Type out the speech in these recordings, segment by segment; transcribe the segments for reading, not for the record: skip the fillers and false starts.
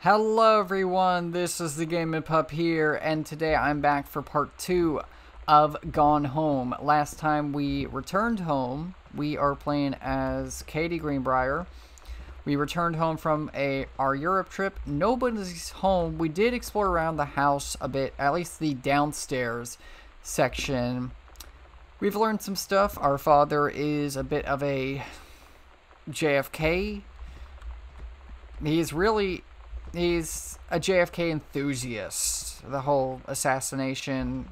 Hello everyone, this is the Gaming Pup here, and today I'm back for part 2 of Gone Home. Last time we returned home, we are playing as Katie Greenbriar. We returned home from our Europe trip. Nobody's home. We did explore around the house a bit, at least the downstairs section. We've learned some stuff. Our father is a bit of a JFK. He's a JFK enthusiast. The whole assassination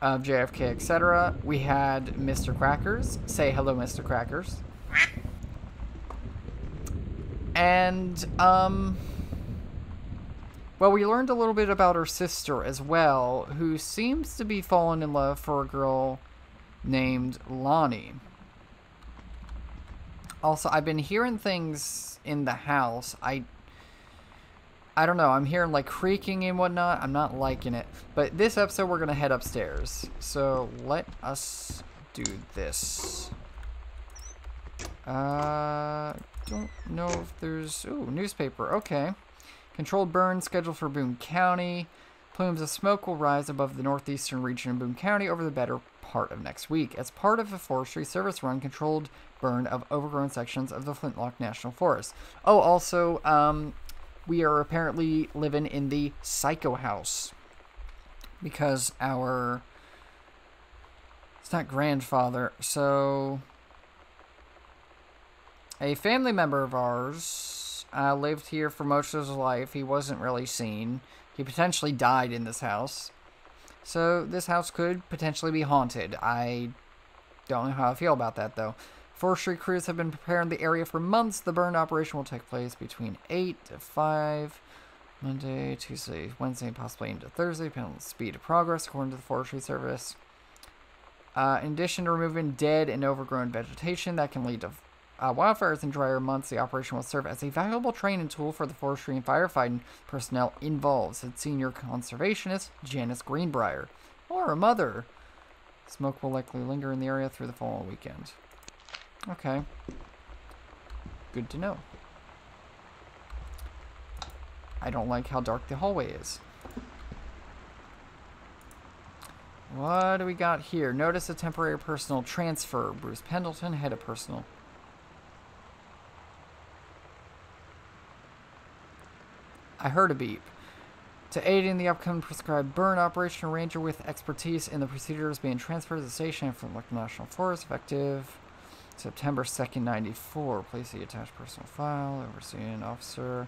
of JFK, etc. We had Mr. Crackers. Say hello, Mr. Crackers. And, well, we learned a little bit about her sister as well, who seems to be falling in love for a girl named Lonnie. Also, I've been hearing things in the house. I don't know, I'm hearing like creaking and whatnot. I'm not liking it. But this episode we're gonna head upstairs. So let us do this. Don't know if there's... Ooh, newspaper. Okay. Controlled burn scheduled for Boone County. Plumes of smoke will rise above the northeastern region of Boone County over the better part of next week. As part of a forestry service run, controlled burn of overgrown sections of the Flintlock National Forest. Oh, also, we are apparently living in the Psycho House because our... It's not grandfather, so... A family member of ours lived here for most of his life. He wasn't really seen. He potentially died in this house. So this house could potentially be haunted. I don't know how I feel about that, though. Forestry crews have been preparing the area for months. The burn operation will take place between 8 to 5, Monday, Tuesday, Wednesday, possibly into Thursday, depending on the speed of progress, according to the Forestry Service. In addition to removing dead and overgrown vegetation that can lead to wildfires in drier months, the operation will serve as a valuable training tool for the forestry and firefighting personnel involved, said senior conservationist Janice Greenbriar, or her mother. Smoke will likely linger in the area through the fall weekend. Okay. Good to know. I don't like how dark the hallway is. What do we got here? Notice a temporary personal transfer. Bruce Pendleton, head of personal... I heard a beep. To aid in the upcoming prescribed burn operation, ranger with expertise in the procedures being transferred to the station from the National Forest, effective September 2nd, 94. Place the attached personal file, overseeing officer.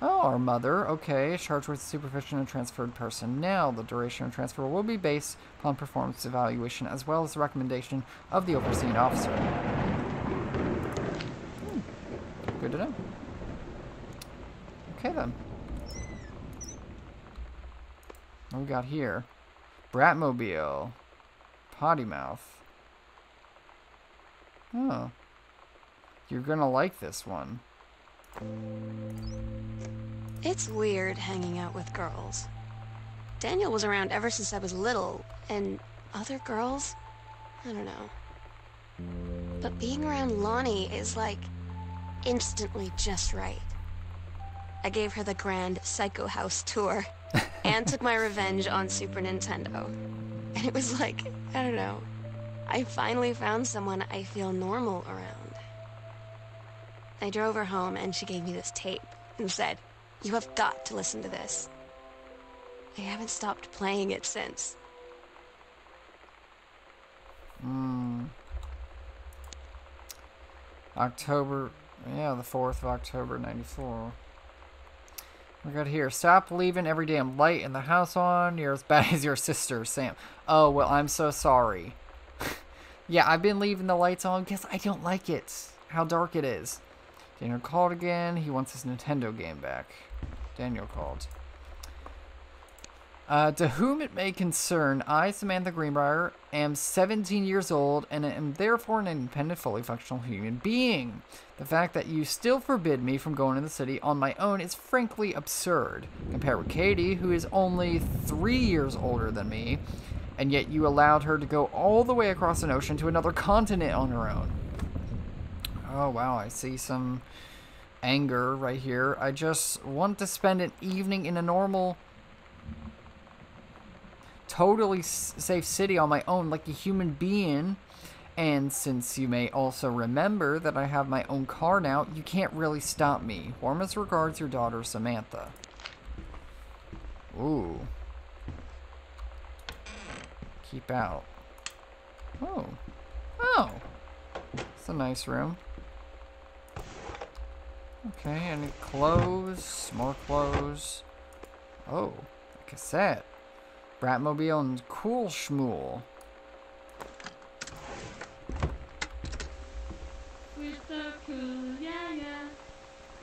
Oh, our mother. Okay. Charged with supervision of transferred personnel. The duration of transfer will be based upon performance evaluation as well as the recommendation of the overseeing officer. Good to know. Okay, then. What do we got here? Bratmobile. Potty mouth. Oh. You're gonna like this one. It's weird hanging out with girls. Daniel was around ever since I was little, and other girls? I don't know. But being around Lonnie is like instantly just right. I gave her the grand Psycho House tour. And took my revenge on Super Nintendo. And it was like, I don't know, I finally found someone I feel normal around. I drove her home and she gave me this tape and said, "You have got to listen to this." I haven't stopped playing it since. October, yeah, the 4th of October, 94. We got here. Stop leaving every damn light in the house on. You're as bad as your sister, Sam. Oh, well, I'm so sorry. Yeah, I've been leaving the lights on because I don't like it. How dark it is. Daniel called again. He wants his Nintendo game back. Daniel called. To whom it may concern, I, Samantha Greenbriar, am 17 years old and am therefore an independent, fully functional human being. The fact that you still forbid me from going to the city on my own is frankly absurd, compared with Katie, who is only 3 years older than me, and yet you allowed her to go all the way across an ocean to another continent on her own. Oh, wow, I see some anger right here. I just want to spend an evening in a normal, totally safe city on my own, like a human being. And since you may also remember that I have my own car now, you can't really stop me. Warmest regards, your daughter, Samantha. Ooh. Keep out. Oh. Oh. It's a nice room. Okay, any clothes? More clothes. Oh, a cassette. Bratmobile and Cool Schmool. We're so cool, yeah, yeah.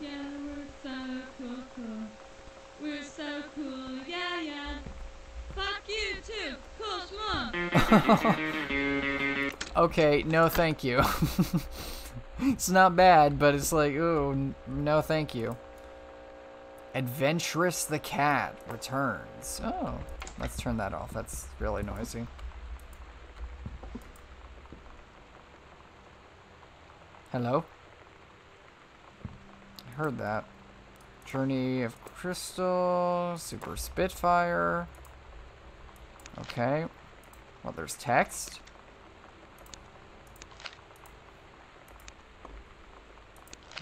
Yeah, we're so cool, cool. We're so cool, yeah, yeah. Fuck you too, Cool Schmool. Okay, no thank you. It's not bad, but it's like, ooh, no thank you. Adventurous the Cat returns. Oh, let's turn that off. That's really noisy. Hello? I heard that. Journey of Crystal, Super Spitfire. Okay. Well, there's text.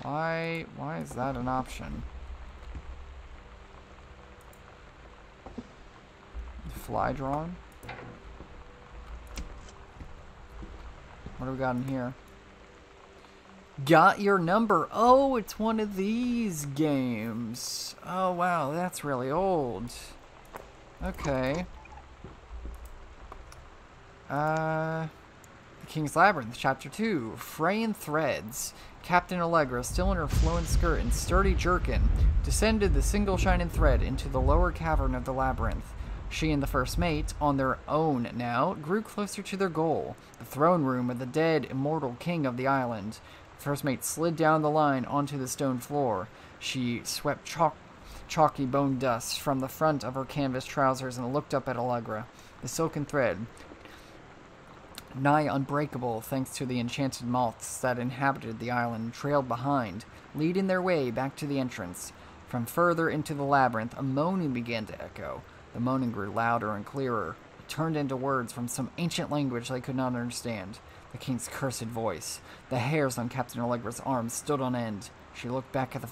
Why is that an option? Fly drawing? What do we got in here? Got your number. Oh, it's one of these games. Oh, wow, that's really old. Okay. The King's Labyrinth, Chapter 2. Fraying Threads. Captain Allegra, still in her flowing skirt and sturdy jerkin, descended the single shining thread into the lower cavern of the labyrinth. She and the First Mate, on their own now, grew closer to their goal, the throne room of the dead, immortal king of the island. The First Mate slid down the line onto the stone floor. She swept chalky bone dust from the front of her canvas trousers and looked up at Allegra. The silken thread, nigh unbreakable thanks to the enchanted moths that inhabited the island, trailed behind, leading their way back to the entrance. From further into the labyrinth, a moaning began to echo. The moaning grew louder and clearer. It turned into words from some ancient language they could not understand. The king's cursed voice. The hairs on Captain Allegra's arms stood on end. She looked back at the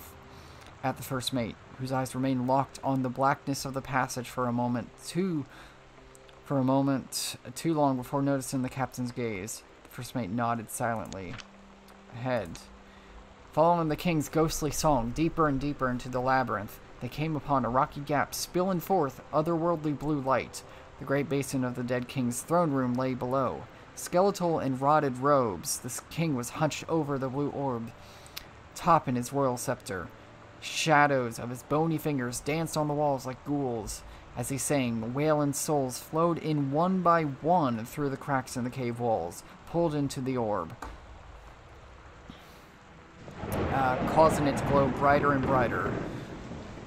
First Mate, whose eyes remained locked on the blackness of the passage for a moment too long before noticing the captain's gaze. The First Mate nodded silently. Ahead. Following the king's ghostly song deeper and deeper into the labyrinth, they came upon a rocky gap spilling forth otherworldly blue light. The great basin of the dead king's throne room lay below. Skeletal in rotted robes, the king was hunched over the blue orb, topping his royal scepter. Shadows of his bony fingers danced on the walls like ghouls. As he sang, wailing souls flowed in one by one through the cracks in the cave walls, pulled into the orb, causing it to glow brighter and brighter.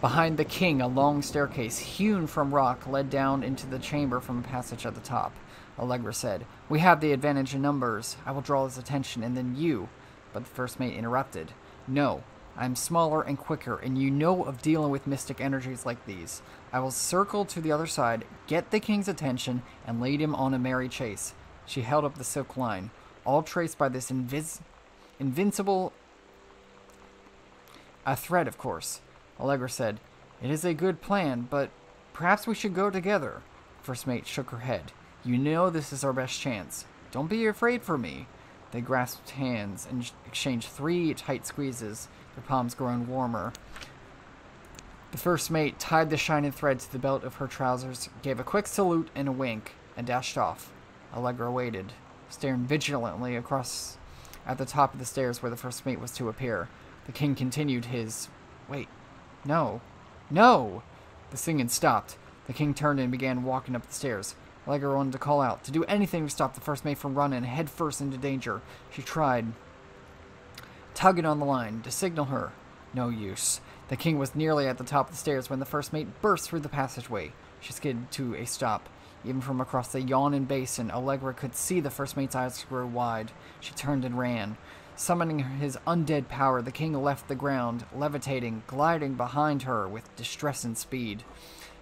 Behind the king, a long staircase hewn from rock led down into the chamber from a passage at the top. Allegra said, "We have the advantage in numbers. I will draw his attention, and then you." But the First Mate interrupted. "No. I'm smaller and quicker, and you know of dealing with mystic energies like these. I will circle to the other side, get the king's attention, and lead him on a merry chase." She held up the silk line, all traced by this invincible... A thread, of course. Allegra said, "It is a good plan, but perhaps we should go together." First Mate shook her head. "You know this is our best chance. Don't be afraid for me." They grasped hands and exchanged three tight squeezes, their palms growing warmer. The First Mate tied the shining thread to the belt of her trousers, gave a quick salute and a wink, and dashed off. Allegra waited, staring vigilantly across at the top of the stairs where the First Mate was to appear. The king continued his... Wait, no. No! The singing stopped. The king turned and began walking up the stairs. Allegra wanted to call out, to do anything to stop the First Mate from running headfirst into danger. She tried, tugging on the line, to signal her. No use. The king was nearly at the top of the stairs when the First Mate burst through the passageway. She skidded to a stop. Even from across the yawning basin, Allegra could see the First Mate's eyes grow wide. She turned and ran. Summoning his undead power, the king left the ground, levitating, gliding behind her with distress and speed.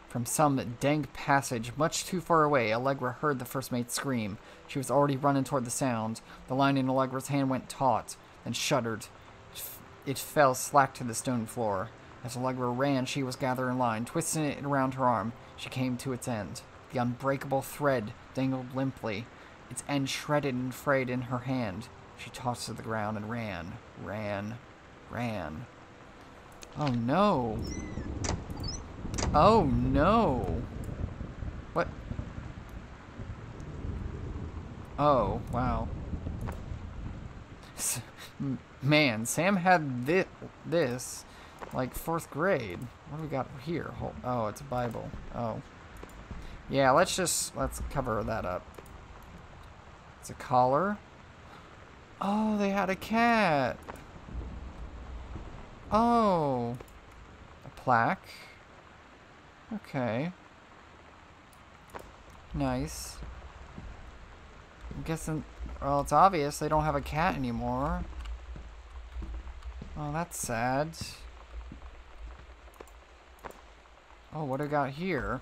From some dank passage much too far away, Allegra heard the first mate scream. She was already running toward the sound. The line in Allegra's hand went taut, then shuddered. It fell slack to the stone floor. As Allegra ran, she was gathered in line, twisting it around her arm. She came to its end. The unbreakable thread dangled limply, its end shredded and frayed in her hand. She tossed to the ground and ran. Oh no. Oh no. What? Oh, wow. Man, Sam had this like fourth grade. What do we got here? Oh, it's a Bible. Oh. Yeah, let's cover that up. It's a collar. Oh, they had a cat. Oh. A plaque. Okay. Nice. I'm guessing, well, it's obvious they don't have a cat anymore. Oh, that's sad. Oh, what do we got here?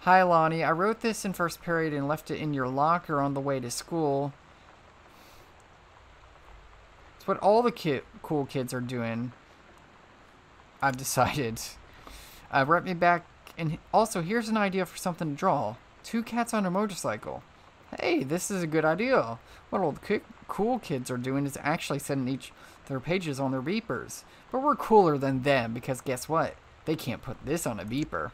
Hi, Lonnie. I wrote this in first period and left it in your locker on the way to school. It's what all the cool kids are doing, I've decided. Write me back, and also here's an idea for something to draw. Two cats on a motorcycle. Hey, this is a good idea. What all the cool kids are doing is actually setting each their pages on their beepers. But we're cooler than them, because guess what? They can't put this on a beeper.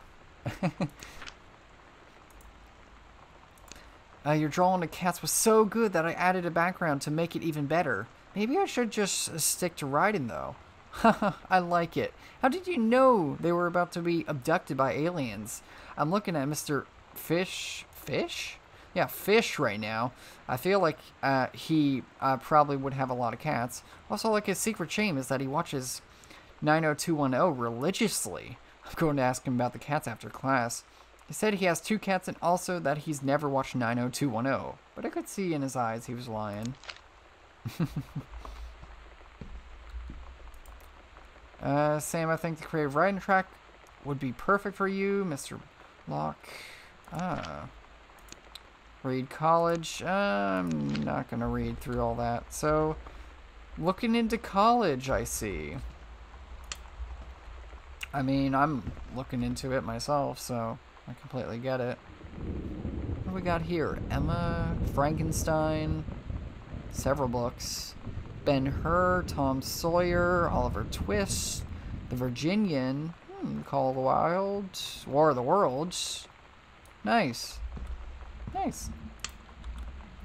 Your drawing of cats was so good that I added a background to make it even better. Maybe I should just stick to writing, though. Haha, I like it. How did you know they were about to be abducted by aliens? I'm looking at Mr. Fish... Fish? Yeah, Fish right now. I feel like he probably would have a lot of cats. Also, like, his secret shame is that he watches 90210 religiously. I'm going to ask him about the cats after class. He said he has two cats and also that he's never watched 90210. But I could see in his eyes he was lying. Sam, I think the creative writing track would be perfect for you, Mr. Locke. Reed College. I'm not going to read through all that. So, looking into college, I see. I mean, I'm looking into it myself, so I completely get it. What do we got here? Emma, Frankenstein, several books. Ben-Hur, Tom Sawyer, Oliver Twist, The Virginian, Call of the Wild, War of the Worlds. Nice. Nice.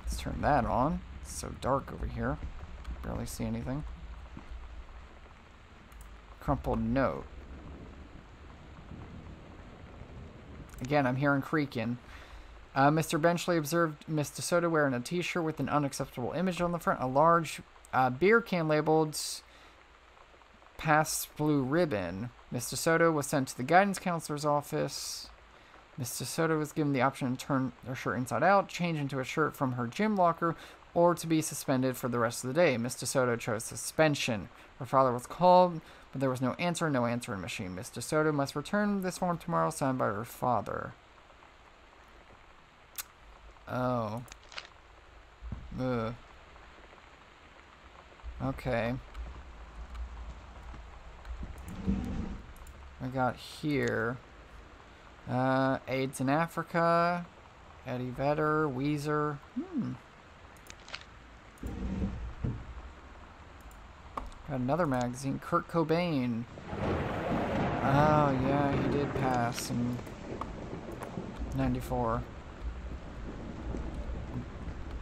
Let's turn that on. It's so dark over here. Barely see anything. Crumpled note. Again, I'm hearing creaking. Mr. Benchley observed Miss DeSoto wearing a t-shirt with an unacceptable image on the front. A large... beer can labeled Past Blue Ribbon. Mr. Soto was sent to the guidance counselor's office. Mr. Soto was given the option to turn her shirt inside out, change into a shirt from her gym locker, or to be suspended for the rest of the day. Mr. Soto chose suspension. Her father was called, but there was no answering machine. Mr. Soto must return this form tomorrow, signed by her father. Oh. Ugh. Okay. I got here. AIDS in Africa. Eddie Vedder. Weezer. Got another magazine. Kurt Cobain. Oh, yeah, he did pass in 94.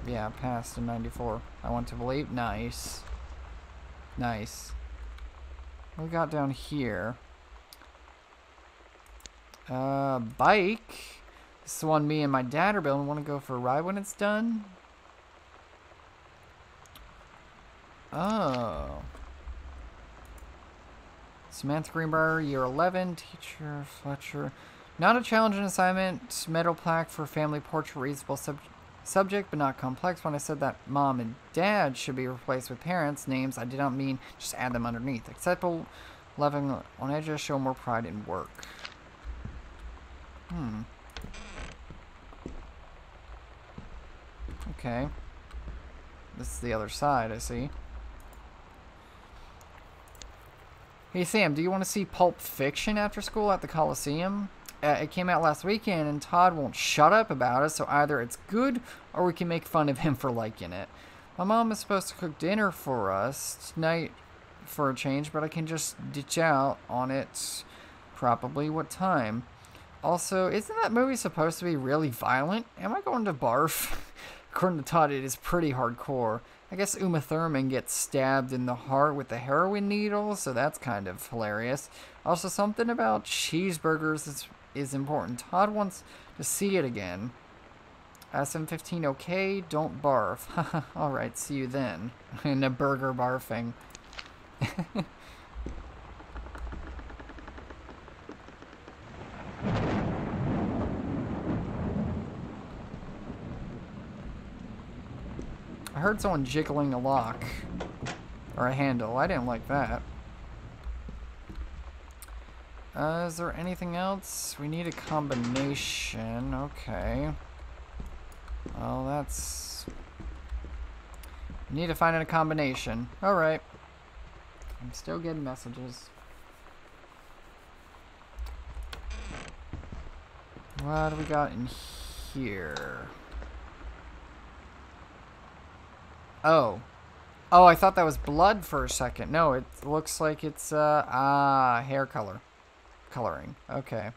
Yeah, passed in 94. I want to believe. Nice. Nice. What we got down here? Bike. This is the one me and my dad are building. Want to go for a ride when it's done? Oh. Samantha Greenbriar, year 11. Teacher Fletcher. Not a challenging assignment. Metal plaque for family portrait. Reasonable subject. subject but not complex. When I said that mom and dad should be replaced with parents' names, I did not mean just add them underneath. Acceptable, loving on edges, show more pride in work. Okay. This is the other side, I see. Hey, Sam, do you want to see Pulp Fiction after school at the Coliseum? It came out last weekend, and Todd won't shut up about it, so either it's good or we can make fun of him for liking it. My mom is supposed to cook dinner for us tonight for a change, but I can just ditch out on it probably. What time? Also, isn't that movie supposed to be really violent? Am I going to barf? According to Todd, it is pretty hardcore. I guess Uma Thurman gets stabbed in the heart with a heroin needle, so that's kind of hilarious. Also, something about cheeseburgers is important. Todd wants to see it again. 7:15, okay, don't barf. Alright, see you then. In a burger barfing. I heard someone jiggling a lock or a handle. I didn't like that. Is there anything else? We need a combination. Okay. Well, that's... We need to find a combination. Alright. I'm still getting messages. What do we got in here? Oh. Oh, I thought that was blood for a second. No, it looks like it's, hair color. Coloring. Okay.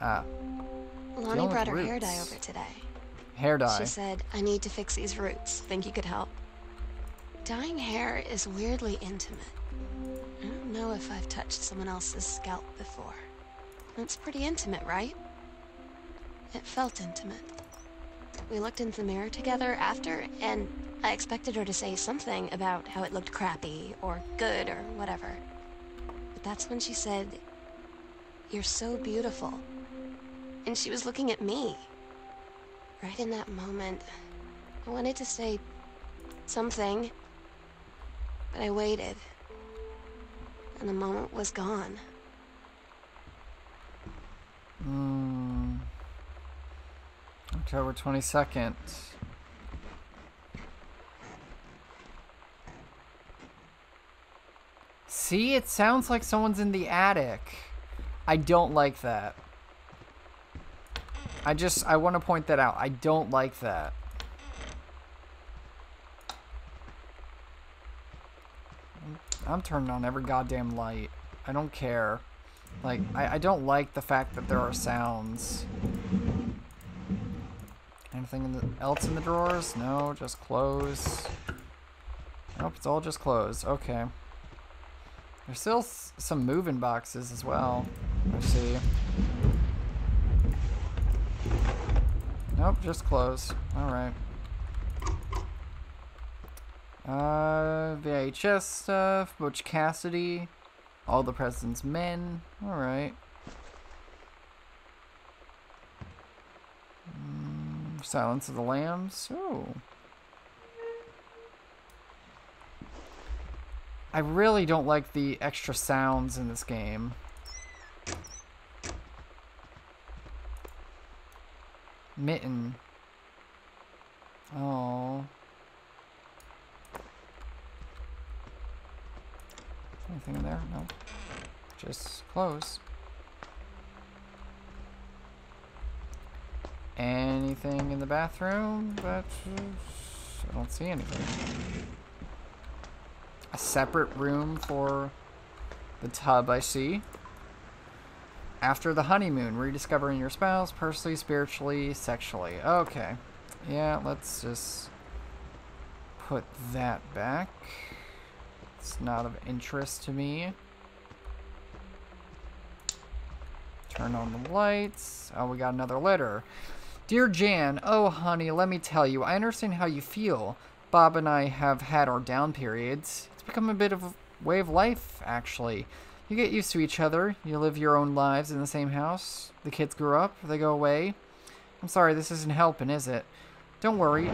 Lonnie brought her hair dye over today. Hair dye. She said, I need to fix these roots. Think you could help? Dyeing hair is weirdly intimate. I don't know if I've touched someone else's scalp before. It's pretty intimate, right? It felt intimate. We looked into the mirror together after, and I expected her to say something about how it looked crappy, or good, or whatever. But that's when she said, "You're so beautiful." And she was looking at me. Right in that moment, I wanted to say something, but I waited, and the moment was gone. October 22nd. See, it sounds like someone's in the attic. I don't like that. I want to point that out. I don't like that. I'm turning on every goddamn light. I don't care. Like, I don't like the fact that there are sounds. Anything else in the drawers? No, just clothes. Nope, it's all just clothes. Okay. There's still some moving boxes as well. Let's see. Nope, just clothes. Alright. VHS stuff. Butch Cassidy. All the President's Men. Alright. Silence of the Lambs. Oh. I really don't like the extra sounds in this game. Mitten. Oh. Anything in there? No. Just close. Anything in the bathroom? But I don't see anything. A separate room for the tub, I see. After the honeymoon, rediscovering your spouse, personally, spiritually, sexually. Okay. Yeah, let's just put that back. It's not of interest to me. Turn on the lights. Oh, we got another letter. Dear Jan, oh honey, let me tell you, I understand how you feel. Bob and I have had our down periods. It's become a bit of a way of life, actually. You get used to each other. You live your own lives in the same house. The kids grew up. They go away. I'm sorry, this isn't helping, is it? Don't worry.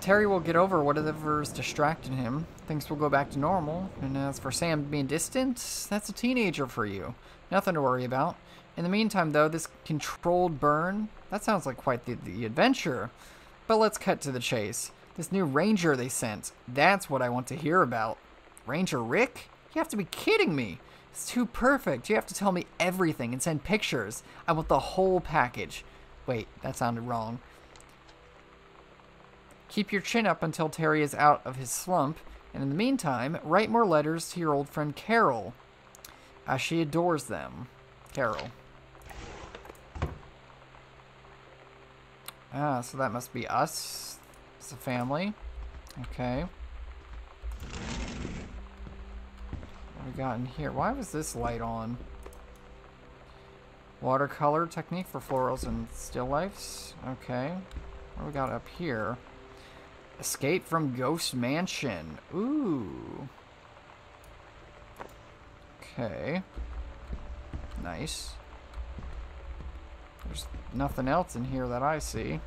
Terry will get over whatever's distracted him. Things will go back to normal. And as for Sam being distant, that's a teenager for you. Nothing to worry about. In the meantime, though, this controlled burn, that sounds like quite the adventure. But let's cut to the chase. This new ranger they sent, that's what I want to hear about. Ranger Rick? You have to be kidding me. It's too perfect. You have to tell me everything and send pictures. I want the whole package. Wait, that sounded wrong. Keep your chin up until Terry is out of his slump, and in the meantime, write more letters to your old friend Carol. As she adores them. Carol. Ah, so that must be us. It's a family. Okay. What do we got in here? Why was this light on? Watercolor technique for florals and still lifes. Okay. What do we got up here? Escape from Ghost Mansion. Ooh. Okay. Nice. There's nothing else in here that I see.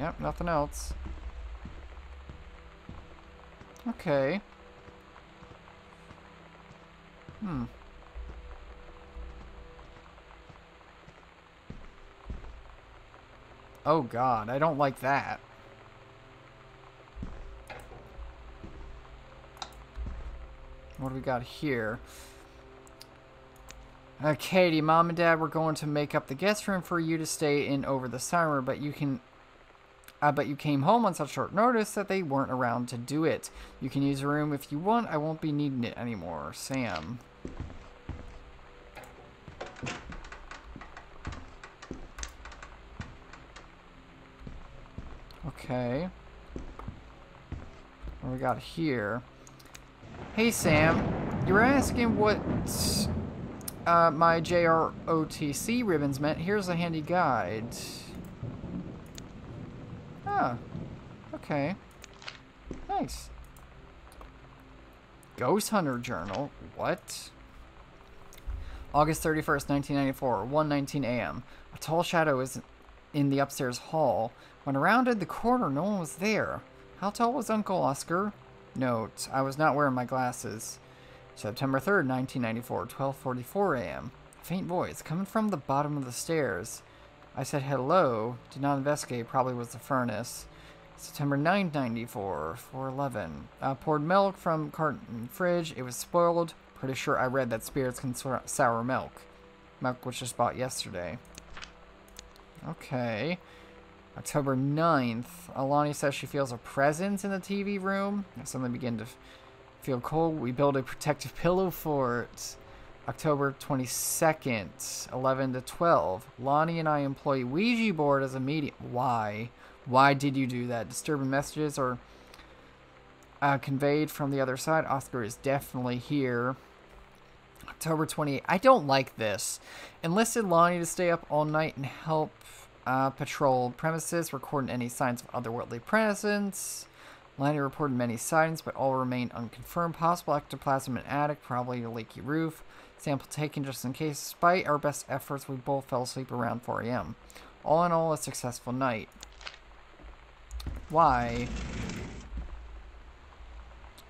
Yep, nothing else. Okay. Hmm. Oh god, I don't like that. What do we got here? Katie, Mom and Dad were going to make up the guest room for you to stay in over the summer, but you came home on such short notice that they weren't around to do it. You can use the room if you want. I won't be needing it anymore. Sam. Okay. What do we got here? Hey Sam, you were asking what my JROTC ribbons meant. Here's a handy guide. Ah, okay. Nice. Ghost Hunter Journal. What? August 31st, 1994, 1:19 a.m. A tall shadow is in the upstairs hall. When I rounded the corner, no one was there. How tall was Uncle Oscar? Note, I was not wearing my glasses. September 3rd, 1994, 12:44 a.m. A faint voice, coming from the bottom of the stairs. I said hello, did not investigate, probably was the furnace. September 9th, 94, 4:11. Poured milk from carton fridge, it was spoiled. Pretty sure I read that spirits can sour milk. Milk was just bought yesterday. Okay. October 9th, Alani says she feels a presence in the TV room. I suddenly begin to feel cold. We build a protective pillow fort. October 22nd, 11 to 12. Lonnie and I employ Ouija board as a medium. Why? Why did you do that? Disturbing messages are conveyed from the other side. Oscar is definitely here. October 28th. I don't like this. Enlisted Lonnie to stay up all night and help patrol premises, recording any signs of otherworldly presence. Lonnie reported many sightings, but all remain unconfirmed. Possible ectoplasm in attic, probably a leaky roof. Sample taken just in case. Despite our best efforts, we both fell asleep around 4 a.m. All in all, a successful night. Why?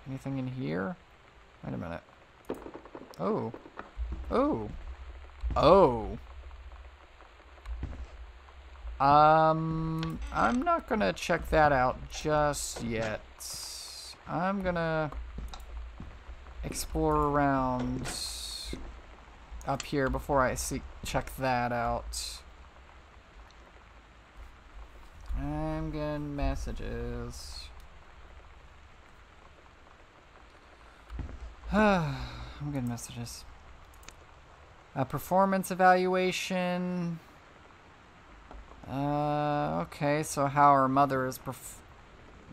Anything in here? Wait a minute. Oh. Oh. Oh. I'm not gonna check that out just yet. I'm gonna explore around up here before I check that out. I'm getting messages. I'm getting messages. A performance evaluation. Okay, so how our mother is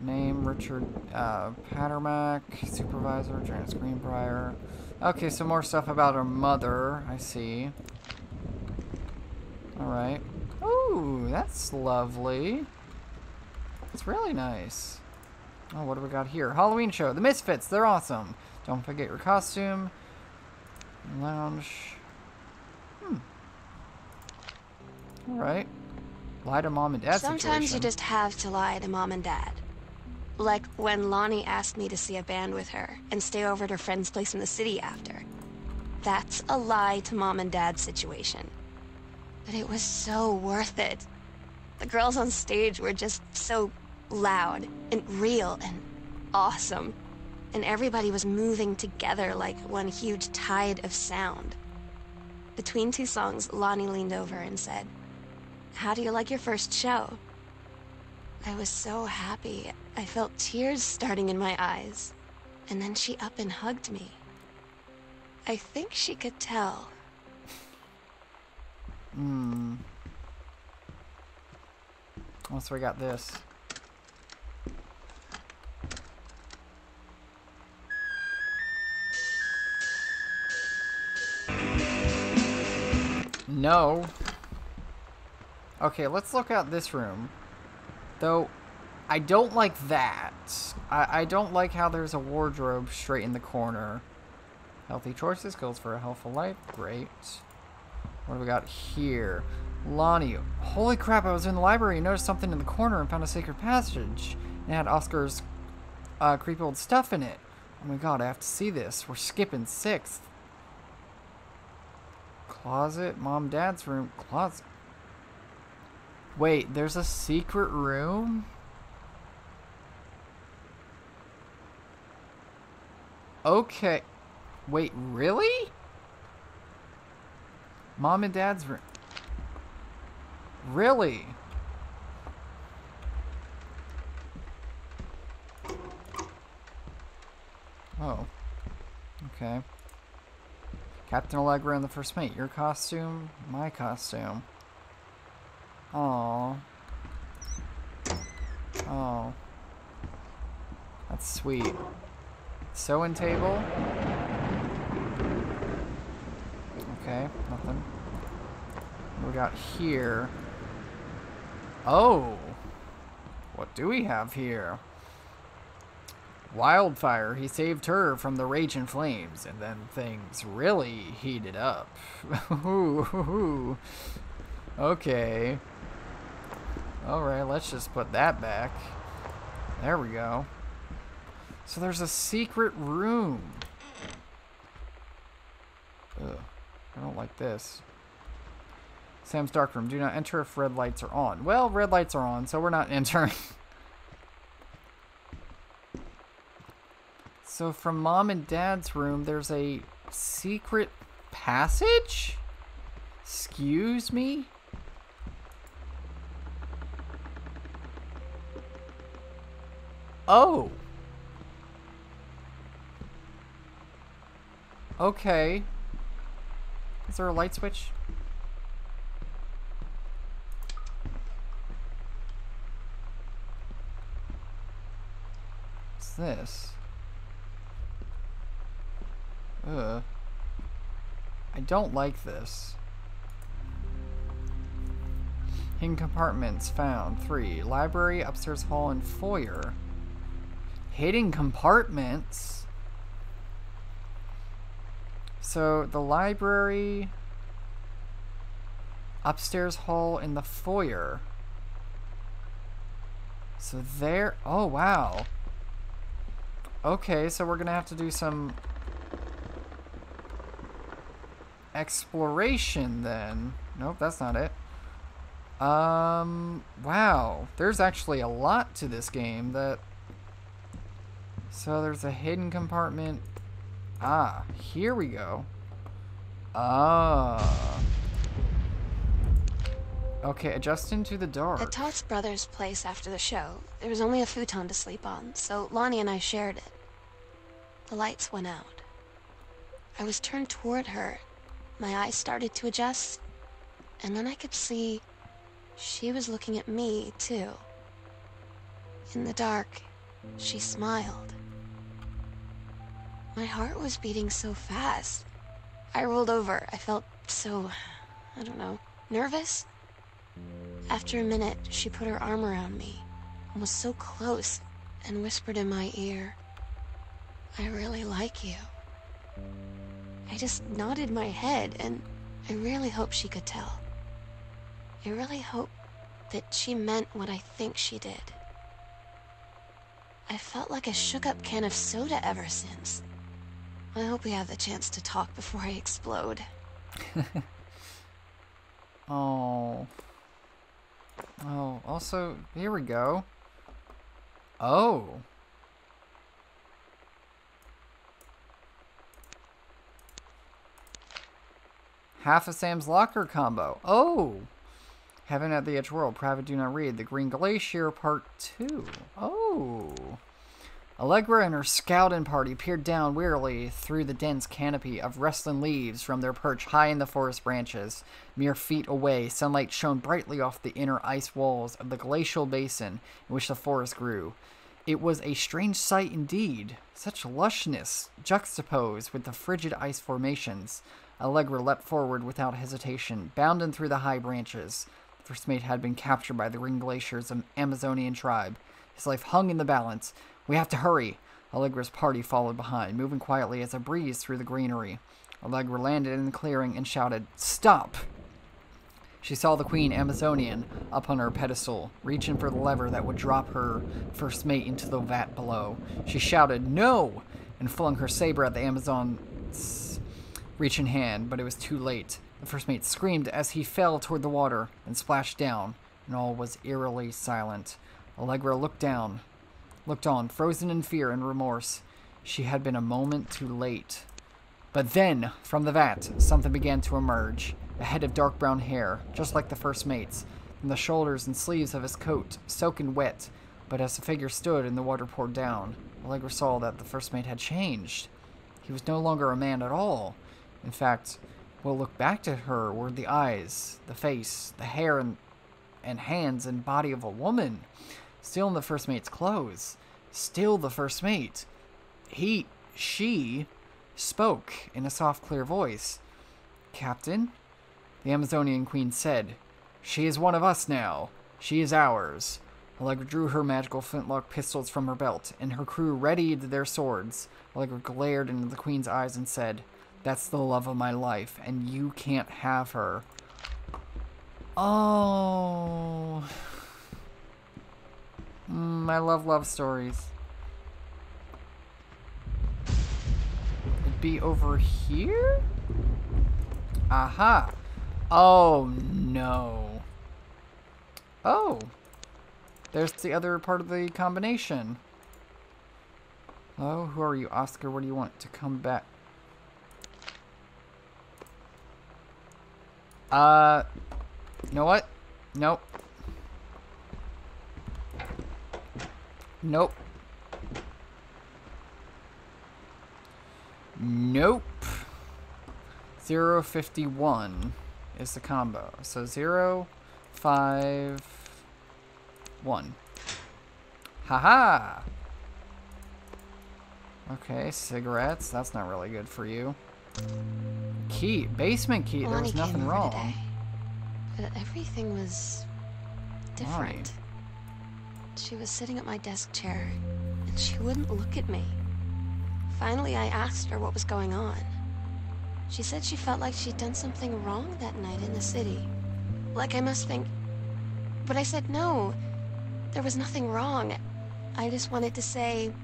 name Richard Pattermack, supervisor Janice Greenbriar. Okay, so more stuff about our mother, I see. Alright. Ooh, that's lovely. It's really nice. Oh, what do we got here? Halloween show, The Misfits, they're awesome. Don't forget your costume. Lounge. All right. Lie to mom and dad. Sometimes you just have to lie to mom and dad. Like when Lonnie asked me to see a band with her and stay over at her friend's place in the city after. That's a lie to mom and dad situation. But it was so worth it. The girls on stage were just so loud and real and awesome. And everybody was moving together like one huge tide of sound. Between two songs, Lonnie leaned over and said, "How do you like your first show?" I was so happy. I felt tears starting in my eyes. And then she up and hugged me. I think she could tell. Hmm. Also, we got this. No. Okay, let's look out this room. Though, I don't like that. I don't like how there's a wardrobe straight in the corner. Healthy choices, goals for a healthful life. Great. What do we got here? Lonnie. Holy crap, I was in the library and noticed something in the corner and found a sacred passage. And it had Oscar's creepy old stuff in it. Oh my god, I have to see this. We're skipping 6th. Closet, mom, dad's room, closet. Wait, there's a secret room? Okay. Wait, really? Mom and dad's room. Really? Oh. Okay. Captain Allegra and the First Mate. Your costume, my costume. Aww. Oh. That's sweet. Sewing table. Okay, nothing. What do we got here? Oh! What do we have here? Wildfire. He saved her from the raging flames, and then things really heated up. Okay. Alright, let's just put that back. There we go. So there's a secret room. Ugh. I don't like this. Sam's dark room. Do not enter if red lights are on. Well, red lights are on, so we're not entering. So from mom and dad's room, there's a secret passage? Excuse me? Oh. Okay. Is there a light switch? What's this? Ugh. I don't like this. Hidden compartments found. 3. Library, upstairs hall, and foyer. Hidden compartments? So, the library, upstairs hall, and the foyer. So there, oh wow. Okay, so we're gonna have to do some exploration then. Nope, that's not it. Wow, there's actually a lot to this game that, so there's a hidden compartment. Ah, here we go. Ah. Okay, adjust into the dark. At Todd's brother's place after the show, there was only a futon to sleep on, so Lonnie and I shared it. The lights went out. I was turned toward her. My eyes started to adjust, and then I could see she was looking at me, too. In the dark, she smiled. My heart was beating so fast. I rolled over. I felt so, I don't know, nervous? After a minute, she put her arm around me and was so close and whispered in my ear, "I really like you." I just nodded my head and I really hoped she could tell. I really hope that she meant what I think she did. I felt like a shook-up can of soda ever since. I hope we have the chance to talk before I explode. Oh. Oh, also, here we go. Oh. Half of Sam's Locker combo. Oh! Heaven at the Edge World. Private Do Not Read. The Green Glacier Part 2. Oh! Allegra and her scouting party peered down wearily through the dense canopy of rustling leaves from their perch high in the forest branches. Mere feet away, sunlight shone brightly off the inner ice walls of the glacial basin in which the forest grew. It was a strange sight indeed. Such lushness juxtaposed with the frigid ice formations. Allegra leapt forward without hesitation, bounding through the high branches. The First Mate had been captured by the Green Glacier's Amazonian tribe. His life hung in the balance. We have to hurry. Allegra's party followed behind, moving quietly as a breeze through the greenery. Allegra landed in the clearing and shouted, "Stop!" She saw the Queen Amazonian up on her pedestal, reaching for the lever that would drop her First Mate into the vat below. She shouted, "No!" and flung her saber at the Amazon's reach in hand, but it was too late. The First Mate screamed as he fell toward the water and splashed down, and all was eerily silent. Allegra looked on, frozen in fear and remorse. She had been a moment too late. But then, from the vat, something began to emerge. A head of dark brown hair, just like the First Mate's, and the shoulders and sleeves of his coat, soaking wet. But as the figure stood and the water poured down, Allegra saw that the First Mate had changed. He was no longer a man at all. In fact, what looked back to her were the eyes, the face, the hair, and hands and body of a woman. Still in the First Mate's clothes. Still the First Mate. She spoke in a soft, clear voice. "Captain," the Amazonian Queen said, "she is one of us now. She is ours." Allegra drew her magical flintlock pistols from her belt, and her crew readied their swords. Allegra glared into the Queen's eyes and said, "That's the love of my life, and you can't have her." Oh. I love love stories. It'd be over here? Aha. Oh, no. Oh. There's the other part of the combination. Oh, who are you, Oscar? What do you want to come back? You know what? Nope. Nope. Nope. 051 is the combo. So 0, 5, 1. Haha. Okay, cigarettes. That's not really good for you. Key, basement key. There was nothing wrong. Today, but everything was different. Right. She was sitting at my desk chair, and she wouldn't look at me. Finally, I asked her what was going on. She said she felt like she'd done something wrong that night in the city. Like I must think... But I said no. There was nothing wrong. I just wanted to say...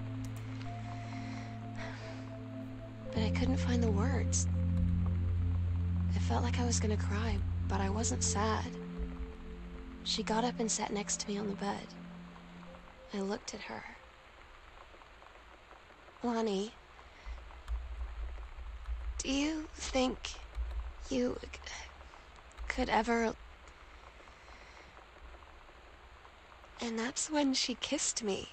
But I couldn't find the words. I felt like I was gonna cry, but I wasn't sad. She got up and sat next to me on the bed. I looked at her. "Lonnie, do you think you could ever..." And that's when she kissed me.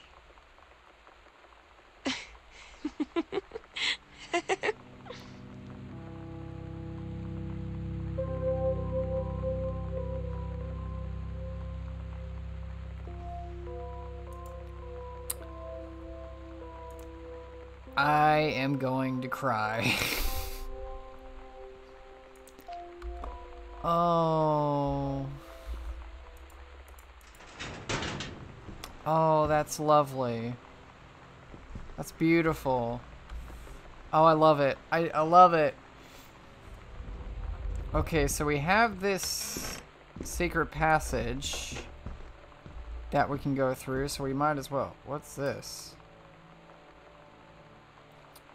I am going to cry. Oh. Oh, that's lovely. That's beautiful. Oh, I love it. I love it. Okay, so we have this sacred passage that we can go through, so we might as well. What's this?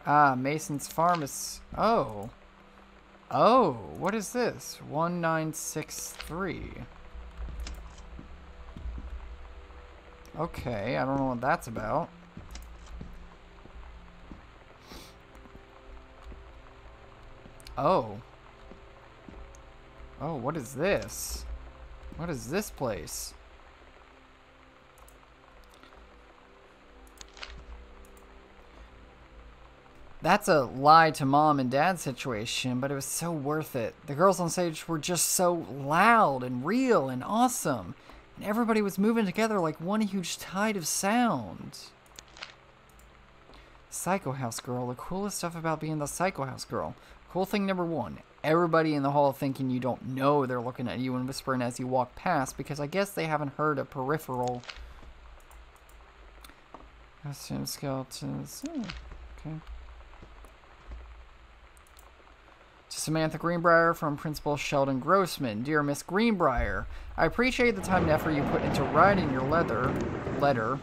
Ah, Mason's Pharmacy. Oh. Oh, what is this? 1963. Okay, I don't know what that's about. Oh. Oh, what is this? What is this place? That's a lie to mom and dad situation, but it was so worth it. The girls on stage were just so loud and real and awesome. And everybody was moving together like one huge tide of sound. Psycho House Girl. The coolest stuff about being the Psycho House Girl. Cool thing number one. Everybody in the hall thinking you don't know they're looking at you and whispering as you walk past, because I guess they haven't heard a peripheral. Costume skeletons. Okay. To Samantha Greenbriar from Principal Sheldon Grossman. Dear Miss Greenbriar, I appreciate the time and effort you put into writing your letter.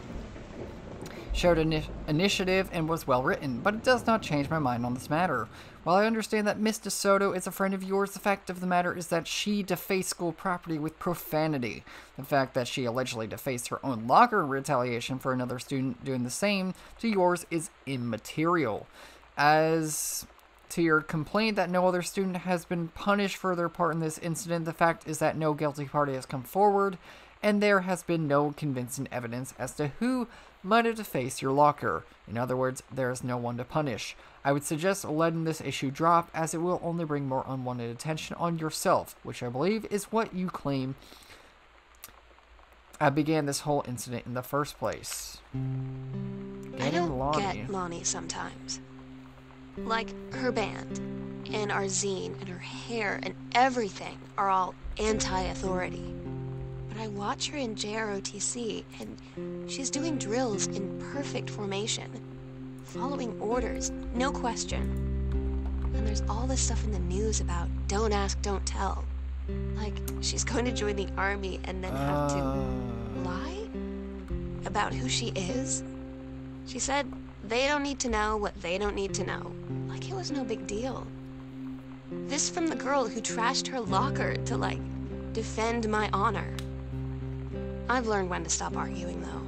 Showed initiative and was well written, but it does not change my mind on this matter. While I understand that Miss DeSoto is a friend of yours, the fact of the matter is that she defaced school property with profanity. The fact that she allegedly defaced her own locker in retaliation for another student doing the same to yours is immaterial. As to your complaint that no other student has been punished for their part in this incident, the fact is that no guilty party has come forward, and there has been no convincing evidence as to who might have defaced your locker. In other words, there is no one to punish. I would suggest letting this issue drop, as it will only bring more unwanted attention on yourself, which I believe is what you claim began this whole incident in the first place. I don't get Lonnie sometimes. Like, her band, and our zine, and her hair, and everything are all anti-authority. But I watch her in JROTC, and she's doing drills in perfect formation, following orders, no question. And there's all this stuff in the news about don't ask, don't tell. Like, she's going to join the army and then have to lie about who she is. She said they don't need to know what they don't need to know. Like it was no big deal. This from the girl who trashed her locker to, like, defend my honor. I've learned when to stop arguing, though.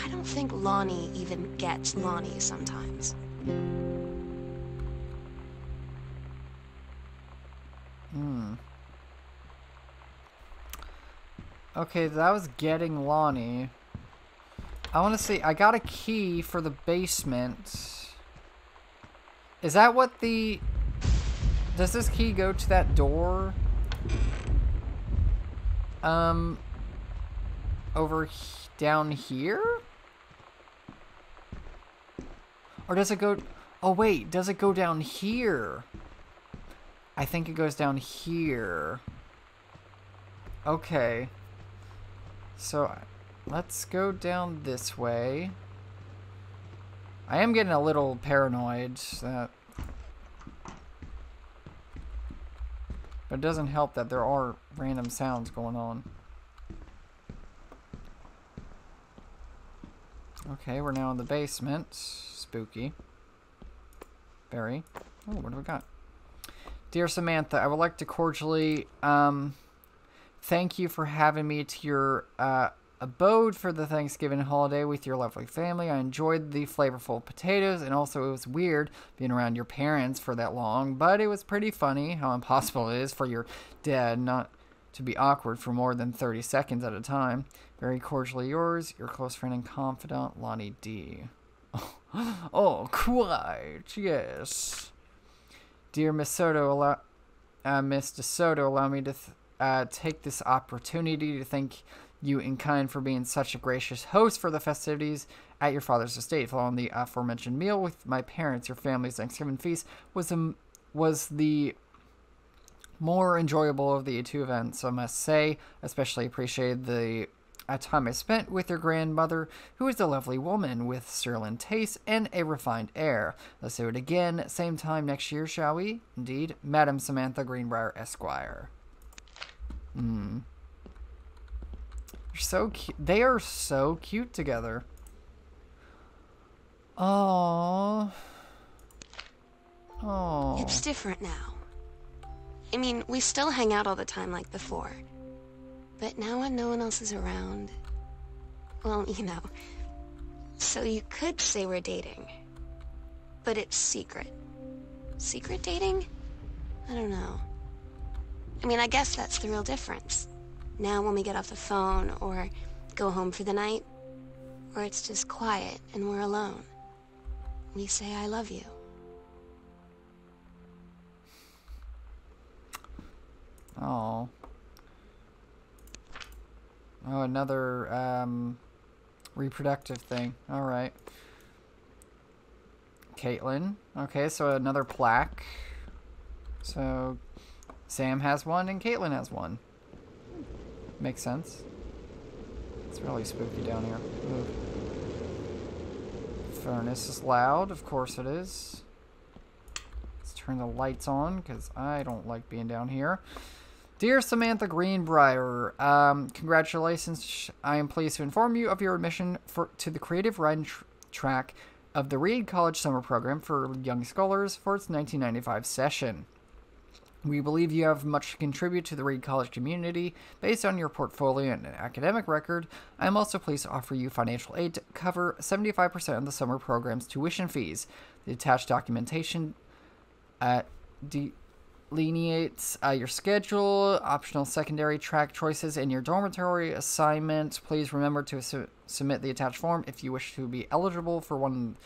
I don't think Lonnie even gets Lonnie sometimes. Hmm. Okay, that was getting Lonnie. I want to see. I got a key for the basement. Is that what the... Does this key go to that door? Over down here? Or does it go... Oh, wait. Does it go down here? I think it goes down here. Okay. So... Let's go down this way. I am getting a little paranoid that... But it doesn't help that there are random sounds going on. Okay, we're now in the basement. Spooky. Very. Oh, what do we got? Dear Samantha, I would like to cordially thank you for having me to your... abode for the Thanksgiving holiday with your lovely family. I enjoyed the flavorful potatoes, and also it was weird being around your parents for that long, but it was pretty funny how impossible it is for your dad not to be awkward for more than 30 seconds at a time. Very cordially yours, your close friend and confidant, Lonnie D. Oh, quite, yes. Dear Miss Soto, Miss DeSoto, allow me to take this opportunity to thank you in kind for being such a gracious host for the festivities at your father's estate. Following the aforementioned meal with my parents, your family's Thanksgiving feast was the more enjoyable of the two events, I must say. Especially appreciated the time I spent with your grandmother, who is a lovely woman with sterling taste and a refined air. Let's do it again, same time next year, shall we? Indeed, Madam Samantha Greenbriar, Esquire. Mm. They're so cute. They are so cute together. Oh. Oh. It's different now. I mean, we still hang out all the time like before. But now when no one else is around... Well, you know. So you could say we're dating. But it's secret. Secret dating? I don't know. I mean, I guess that's the real difference. Now when we get off the phone or go home for the night, or it's just quiet and we're alone, we say I love you. Oh. Oh, another reproductive thing. All right. Caitlin. Okay, so another plaque. So Sam has one and Caitlin has one. Makes sense. It's really spooky down here. Ooh. Furnace is loud. Of course it is. Let's turn the lights on because I don't like being down here. Dear Samantha Greenbriar, congratulations. I am pleased to inform you of your admission to the creative writing track of the Reed College Summer Program for Young Scholars for its 1995 session. We believe you have much to contribute to the Reed College community based on your portfolio and academic record. I am also pleased to offer you financial aid to cover 75% of the summer program's tuition fees. The attached documentation delineates your schedule, optional secondary track choices, and your dormitory assignment. Please remember to submit the attached form if you wish to be eligible for one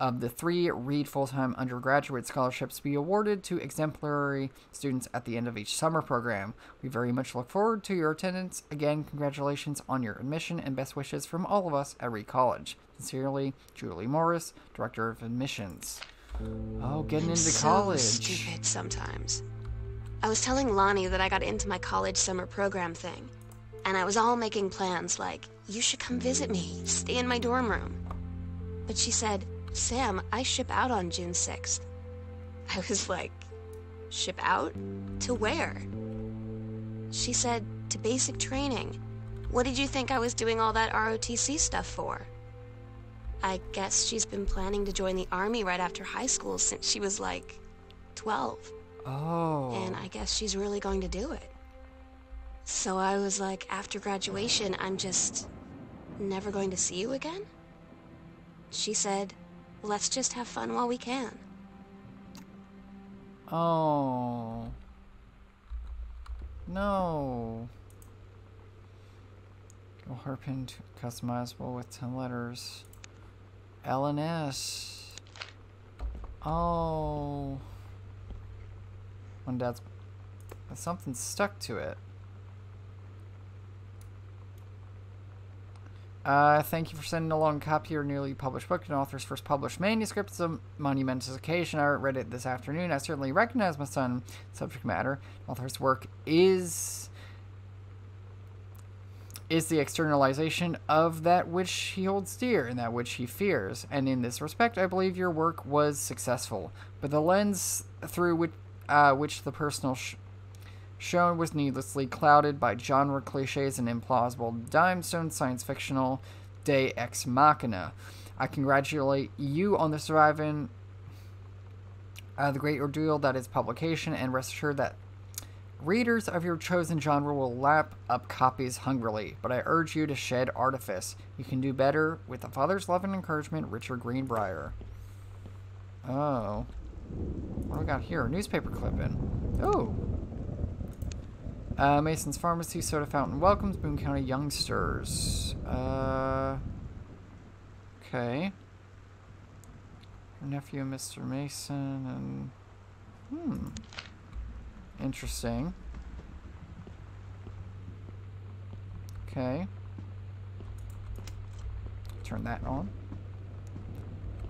of the 3 Reed full-time undergraduate scholarships be awarded to exemplary students at the end of each summer program. We very much look forward to your attendance. Again, congratulations on your admission and best wishes from all of us at Reed College. Sincerely, Julie Morris, Director of Admissions. Oh, getting into college. So stupid sometimes. I was telling Lonnie that I got into my college summer program thing, and I was all making plans like, you should come visit me, stay in my dorm room. But she said, Sam, I ship out on June 6th. I was like, ship out? To where? She said, to basic training. What did you think I was doing all that ROTC stuff for? I guess she's been planning to join the army right after high school since she was like 12. Oh. And I guess she's really going to do it. So I was like, after graduation, I'm just never going to see you again? She said, let's just have fun while we can. Oh. No. Go hairpin customizable with 10 letters. L and S. Oh. When Dad's... Something stuck to it. Thank you for sending along a copy of your newly published book and author's first published manuscript. It's a monumentous occasion. I read it this afternoon. I certainly recognize my son's subject matter. Author's work is the externalization of that which he holds dear and that which he fears. And in this respect, I believe your work was successful. But the lens through which the personal shown was needlessly clouded by genre cliches and implausible dime-stone science fictional Deus Ex Machina. I congratulate you on the surviving the great ordeal that is publication, and rest assured that readers of your chosen genre will lap up copies hungrily, but I urge you to shed artifice. You can do better with a father's love and encouragement, Richard Greenbriar. Oh. What do we got here? Newspaper clipping. Oh. Mason's Pharmacy, Soda Fountain welcomes Boone County youngsters. Okay. Her nephew, Mr. Mason, and... Hmm. Interesting. Okay. Turn that on.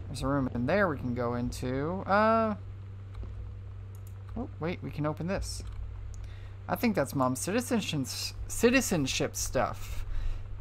There's a room in there we can go into. Oh, wait, we can open this. I think that's Mom's citizenship stuff.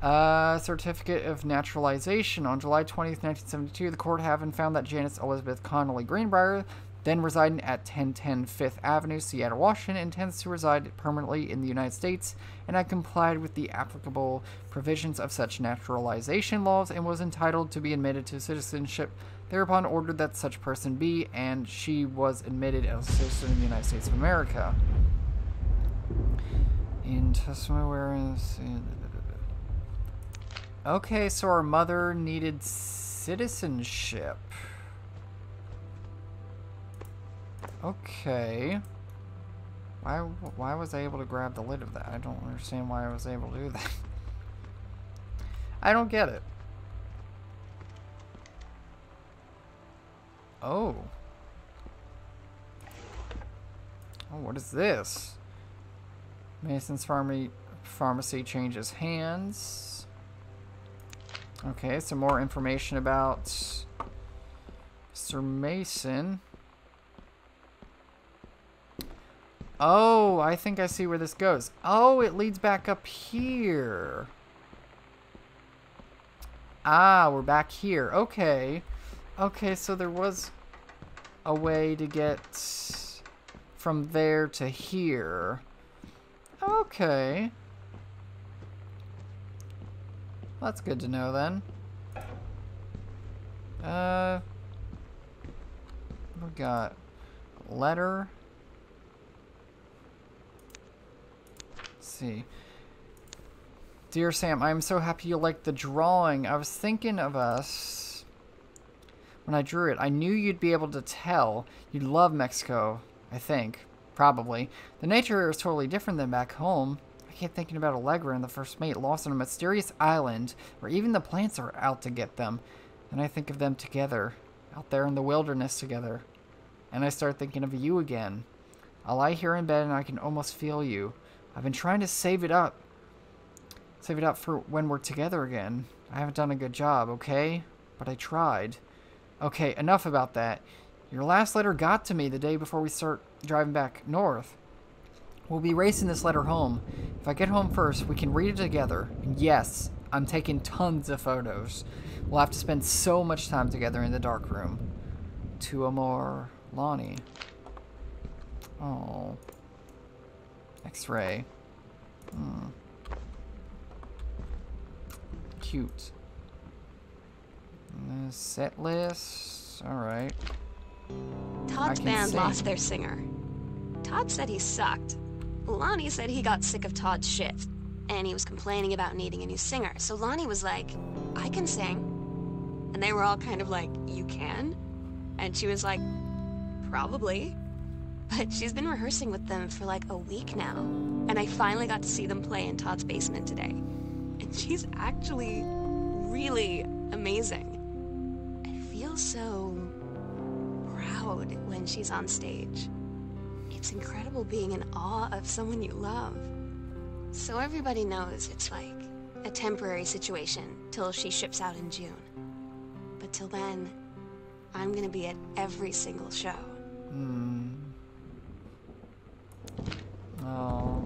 Certificate of Naturalization. On July 20th, 1972, the court having found that Janice Elizabeth Connolly Greenbriar, then residing at 1010 5th Avenue, Seattle, Washington, intends to reside permanently in the United States, and had complied with the applicable provisions of such naturalization laws, and was entitled to be admitted to citizenship, thereupon ordered that such person be, and she was admitted as a citizen of the United States of America. In testimony, okay, so our mother needed citizenship. Okay. Why was I able to grab the lid of that? I don't understand why I was able to do that. I don't get it. Oh. Oh, what is this? Mason's Pharmacy changes hands. Okay, some more information about Sir Mason. Oh, I think I see where this goes. Oh, it leads back up here. Ah, we're back here. Okay. Okay, so there was a way to get from there to here. Okay. That's good to know then. We got letter. Let's see. Dear Sam, I am so happy you liked the drawing. I was thinking of us when I drew it. I knew you'd be able to tell. You'd love Mexico, I think. Probably. The nature here is totally different than back home. I keep thinking about Allegra and the First Mate lost on a mysterious island where even the plants are out to get them. And I think of them together, out there in the wilderness together. And I start thinking of you again. I lie here in bed and I can almost feel you. I've been trying to save it up for when we're together again. I haven't done a good job, okay? But I tried. Okay, enough about that. Your last letter got to me the day before we start driving back north. We'll be racing this letter home. If I get home first, we can read it together. And yes, I'm taking tons of photos. We'll have to spend so much time together in the dark room. To Amor, Lonnie. Oh. X-ray. Hmm. Cute. Set list. Alright. Todd's band lost their singer. Todd said he sucked. Lonnie said he got sick of Todd's shit, and he was complaining about needing a new singer. So Lonnie was like, I can sing. And they were all kind of like, you can? And she was like, probably. But she's been rehearsing with them for like a week now. And I finally got to see them play in Todd's basement today. And she's actually really amazing. I feel so proud when she's on stage. It's incredible being in awe of someone you love. So everybody knows it's like a temporary situation till she ships out in June. But till then, I'm gonna be at every single show. Hmm. Oh.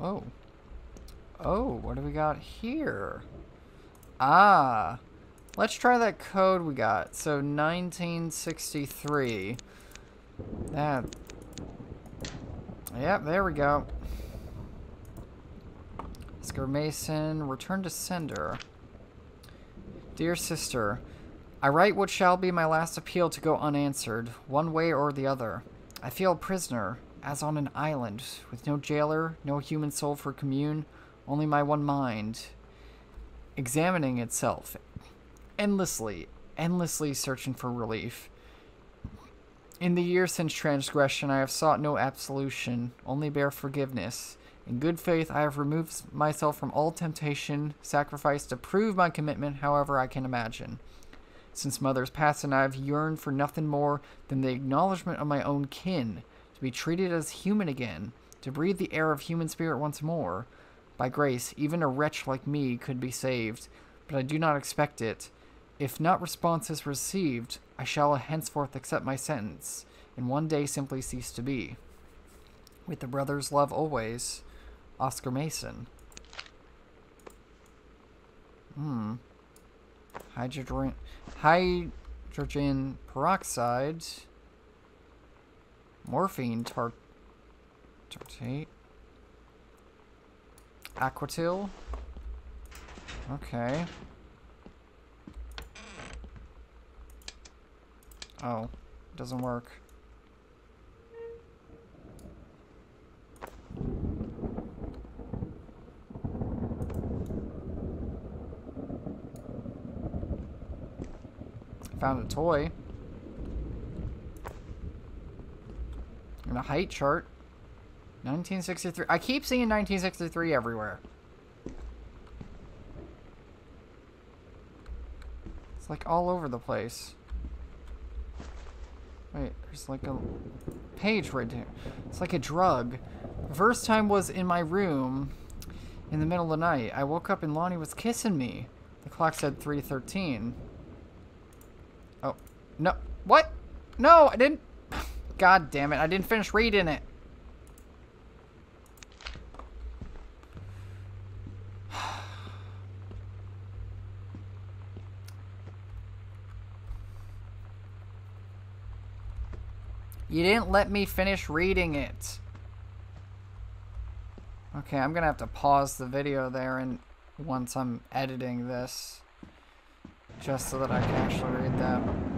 Oh. Oh, what do we got here? Ah. Let's try that code we got. So 1963. That. Yep, there we go. Oscar Mason, return to sender. Dear sister, I write what shall be my last appeal to go unanswered, one way or the other. I feel a prisoner. As on an island, with no jailer, no human soul for commune, only my one mind, examining itself, endlessly searching for relief. In the years since transgression, I have sought no absolution, only bare forgiveness. In good faith, I have removed myself from all temptation, sacrifice to prove my commitment however I can imagine. Since mother's passing, I have yearned for nothing more than the acknowledgement of my own kin, to be treated as human again, to breathe the air of human spirit once more. By grace, even a wretch like me could be saved, but I do not expect it. If not responses received, I shall henceforth accept my sentence, and one day simply cease to be. With the brothers love always, Oscar Mason. Hmm. Hydrogen peroxide. Morphine tartrate. Aquatil. Okay. Oh, doesn't work. Found a toy. And a height chart. 1963. I keep seeing 1963 everywhere. It's like all over the place. Wait, there's like a page right there. It's like a drug. The first time was in my room in the middle of the night. I woke up and Lonnie was kissing me. The clock said 3:13. Oh, no. What? No, I didn't. God damn it. I didn't finish reading it. You didn't let me finish reading it. Okay, I'm gonna have to pause the video there and once I'm editing this. Just so that I can actually read that.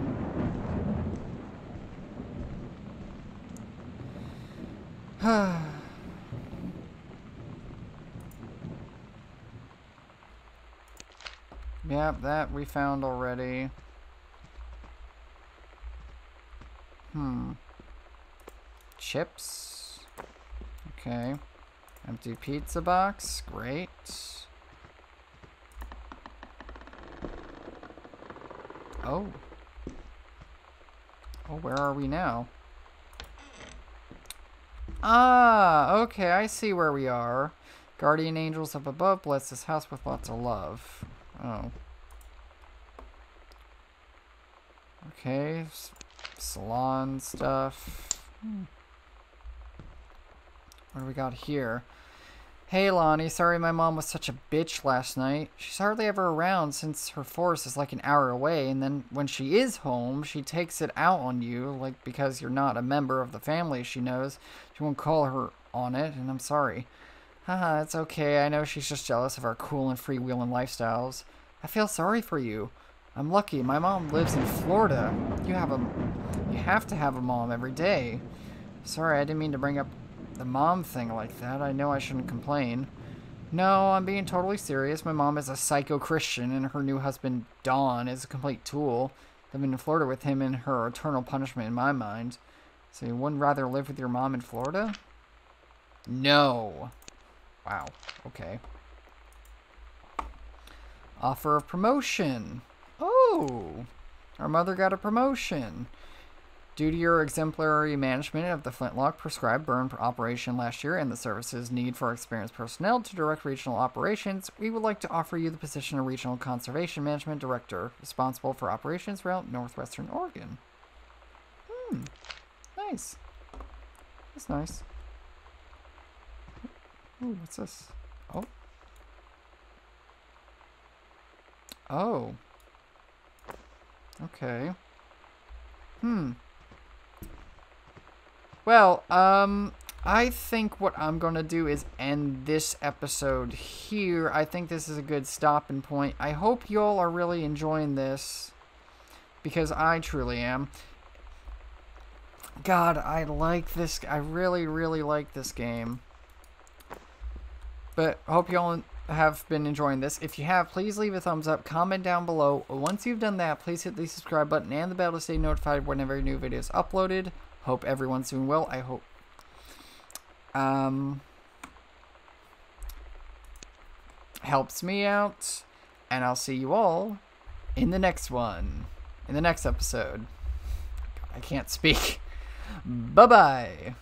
Yep, that we found already. Chips. Okay. Empty pizza box. Great. Oh. Oh, where are we now? Ah, okay, I see where we are. Guardian angels up above, bless this house with lots of love. Oh. Okay, salon stuff. What do we got here? Hey Lonnie, sorry my mom was such a bitch last night. She's hardly ever around since her forest is like an hour away, and then when she is home, she takes it out on you, like because you're not a member of the family she knows. She won't call her on it, and I'm sorry. Haha, it's okay. I know she's just jealous of our cool and freewheeling lifestyles. I feel sorry for you. I'm lucky. My mom lives in Florida. You have to have a mom every day. Sorry, I didn't mean to bring up the mom thing like that. I know I shouldn't complain. No, I'm being totally serious. My mom is a psycho Christian and her new husband, Don, is a complete tool. Living in Florida with him and her eternal punishment in my mind. So you wouldn't rather live with your mom in Florida? No. Wow. Okay. Offer of promotion. Oh, our mother got a promotion. Due to your exemplary management of the Flintlock prescribed burn operation last year and the services need for experienced personnel to direct regional operations, we would like to offer you the position of Regional Conservation Management Director, responsible for operations throughout northwestern Oregon. Hmm. Nice. That's nice. Ooh, what's this? Oh. Oh. Okay. Hmm. Well, I think what I'm going to do is end this episode here. I think this is a good stopping point. I hope y'all are really enjoying this, because I truly am. God, I like this. I really, really like this game. But I hope y'all have been enjoying this. If you have, please leave a thumbs up, comment down below. Once you've done that, please hit the subscribe button and the bell to stay notified whenever a new video is uploaded. Hope everyone's doing well. I hope. Helps me out. And I'll see you all in the next one. In the next episode. God, I can't speak. Bye-bye.